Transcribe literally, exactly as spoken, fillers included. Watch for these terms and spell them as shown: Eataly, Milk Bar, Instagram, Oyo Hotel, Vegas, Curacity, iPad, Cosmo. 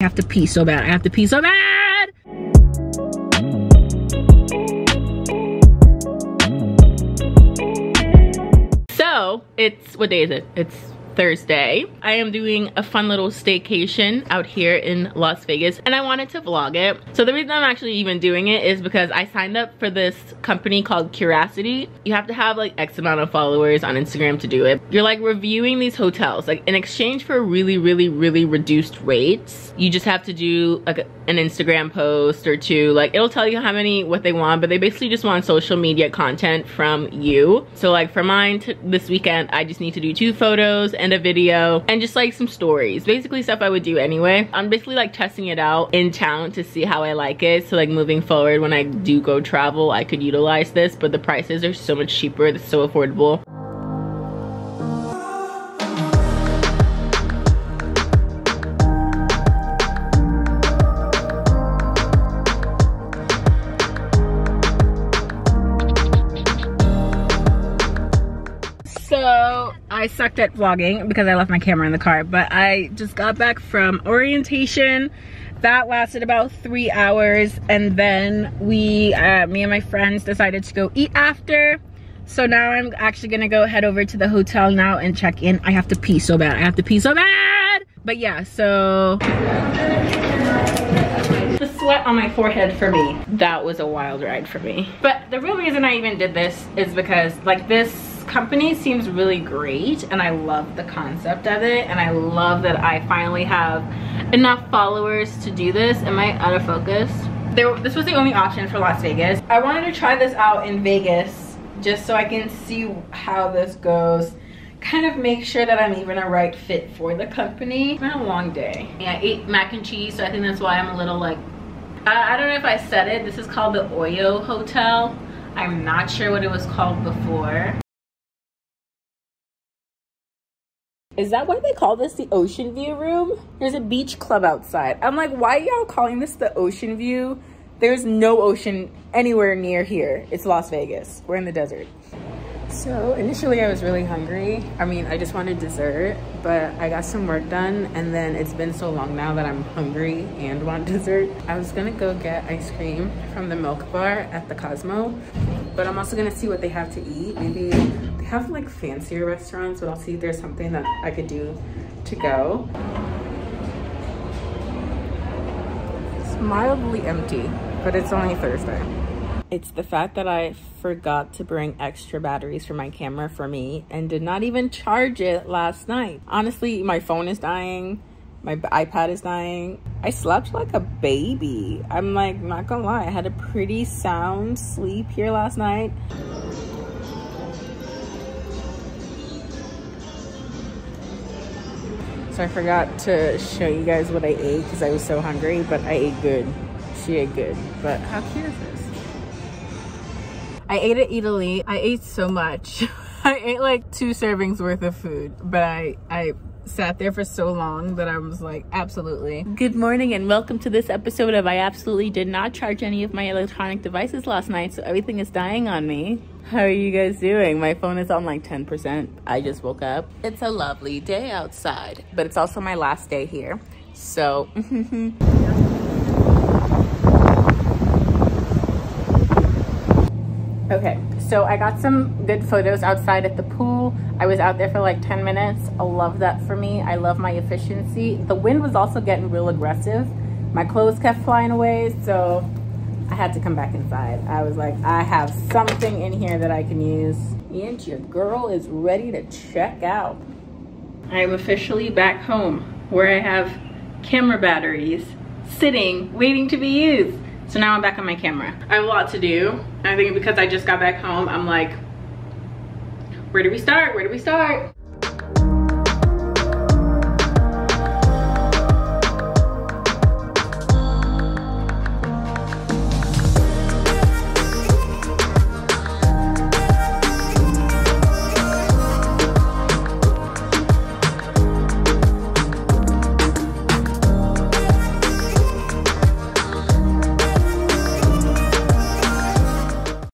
I have to pee so bad. I have to pee so bad. So it's, what day is it? It's Thursday. I am doing a fun little staycation out here in Las Vegas, and I wanted to vlog it. So the reason I'm actually even doing it is because I signed up for this company called Curacity. You have to have like X amount of followers on Instagram to do it. You're like reviewing these hotels, like in exchange for really, really, really reduced rates. You just have to do like an Instagram post or two. Like it'll tell you how many, what they want, but they basically just want social media content from you. So like for mine this weekend, I just need to do two photos and a video and just like some stories, basically stuff I would do anyway. I'm basically like testing it out in town to see how I like it, so like moving forward when I do go travel I could utilize this, but the prices are so much cheaper, it's so affordable. I sucked at vlogging because I left my camera in the car, but I just got back from orientation. That lasted about three hours, and then we, uh, me and my friends decided to go eat after. So now I'm actually gonna go head over to the hotel now and check in. I have to pee so bad. I have to pee so bad. But yeah, so. The sweat on my forehead for me. That was a wild ride for me. But the real reason I even did this is because like this company seems really great, and I love the concept of it, and I love that I finally have enough followers to do this. Am I out of focus? There, this was the only option for Las Vegas. I wanted to try this out in Vegas just so I can see how this goes, kind of make sure that I'm even a right fit for the company. It's been a long day. Yeah, I ate mac and cheese, so I think that's why I'm a little like, I, I don't know if I said it, this is called the Oyo Hotel. I'm not sure what it was called before. Is that why they call this the Ocean View room? There's a beach club outside. I'm like, why are y'all calling this the Ocean View? There's no ocean anywhere near here. It's Las Vegas. We're in the desert. So initially I was really hungry. I mean, I just wanted dessert, but I got some work done, and then it's been so long now that I'm hungry and want dessert. I was gonna go get ice cream from the Milk Bar at the Cosmo, but I'm also gonna see what they have to eat. Maybe they have like fancier restaurants, but I'll see if there's something that I could do to go. It's mildly empty, but it's only Thursday. It's the fact that I forgot to bring extra batteries for my camera for me and did not even charge it last night. Honestly, my phone is dying. My iPad is dying. I slept like a baby. I'm like, not gonna lie. I had a pretty sound sleep here last night. So I forgot to show you guys what I ate because I was so hungry, but I ate good. She ate good. But how cute is this? I ate at Eataly. I ate so much. I ate like two servings worth of food, but I, I sat there for so long that I was like, absolutely. Good morning and welcome to this episode of I absolutely did not charge any of my electronic devices last night, so everything is dying on me. How are you guys doing? My phone is on like ten percent. I just woke up. It's a lovely day outside, but it's also my last day here, so. Okay, so I got some good photos outside at the pool. I was out there for like ten minutes. I love that for me. I love my efficiency. The wind was also getting real aggressive. My clothes kept flying away, so I had to come back inside. I was like, I have something in here that I can use. And your girl is ready to check out. I am officially back home where I have camera batteries sitting, waiting to be used. So now I'm back on my camera. I have a lot to do. I think because I just got back home, I'm like, where do we start? Where do we start?